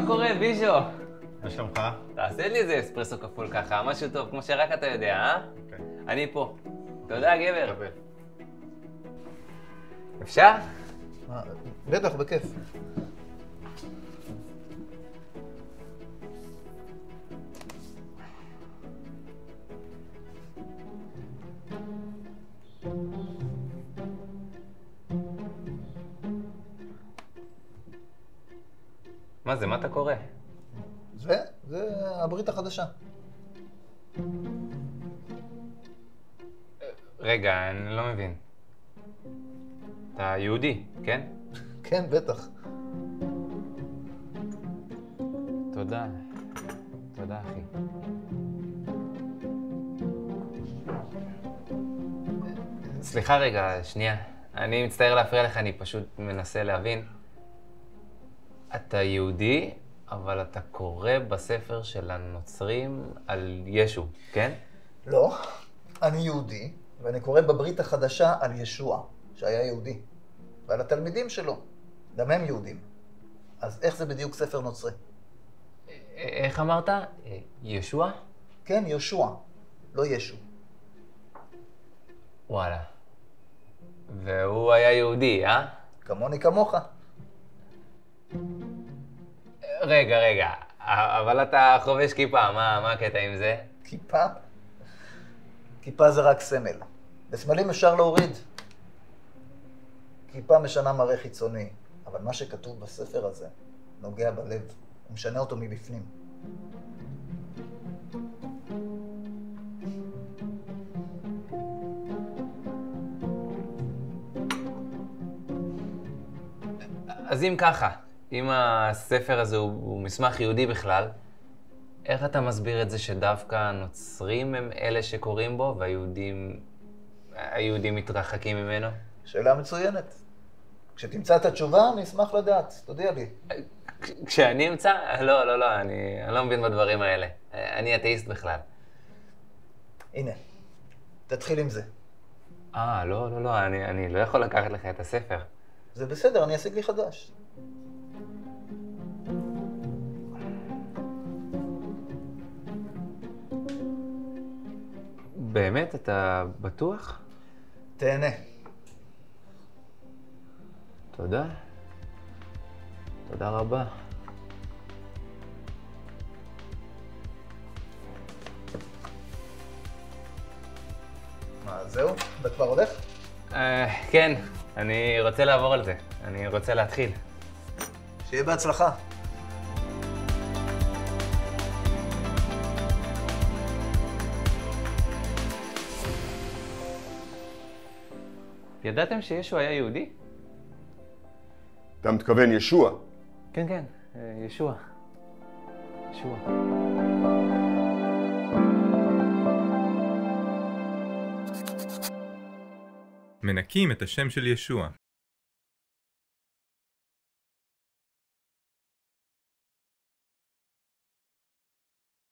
מה קורה, ביז'ו? מה שלומך? תעשה לי איזה אספרסו כפול ככה, משהו טוב, כמו שרק אתה יודע, אה? כן. אני פה. תודה, גבר. תקבל. אפשר? בטח, בכיף. מה זה? מה אתה קורא? זה הברית החדשה. רגע, אני לא מבין. אתה יהודי, כן? כן, בטח. תודה. תודה, אחי. סליחה רגע, שנייה. אני מצטער להפריע לך, אני פשוט מנסה להבין. אתה יהודי, אבל אתה קורא בספר של הנוצרים על ישו, כן? לא, אני יהודי, ואני קורא בברית החדשה על ישוע, שהיה יהודי, ועל התלמידים שלו, גם הם יהודים. אז איך זה בדיוק ספר נוצרי? איך אמרת? ישוע? כן, ישוע, לא ישו. וואלה. והוא היה יהודי, אה? כמוני כמוך. רגע, רגע, אבל אתה חובש כיפה, מה הקטע עם זה? כיפה? כיפה זה רק סמל. בסמלים אפשר להוריד. כיפה משנה מראה חיצוני, אבל מה שכתוב בספר הזה נוגע בלב, הוא משנה אותו מבפנים. אז אם ככה, אם הספר הזה הוא מסמך יהודי בכלל, איך אתה מסביר את זה שדווקא הנוצרים הם אלה שקוראים בו, והיהודים מתרחקים ממנו? שאלה מצוינת. כשתמצא את התשובה, אני אשמח לדעת. תודיע לי. כשאני אמצא? לא, לא, לא, אני לא מבין בדברים האלה. אני אתאיסט בכלל. הנה, תתחיל עם זה. לא, לא, לא, אני לא יכול לקחת לך את הספר. זה בסדר, אני אשיג לי חדש. באמת? אתה בטוח? תהנה. תודה. תודה רבה. מה, זהו? אתה כבר הולך? כן. אני רוצה לעבור על זה. אני רוצה להתחיל. שיהיה בהצלחה. ידעתם שישוע היה יהודי? אתה מתכוון ישוע? כן, כן, ישוע. ישוע. מנקים את השם של ישוע.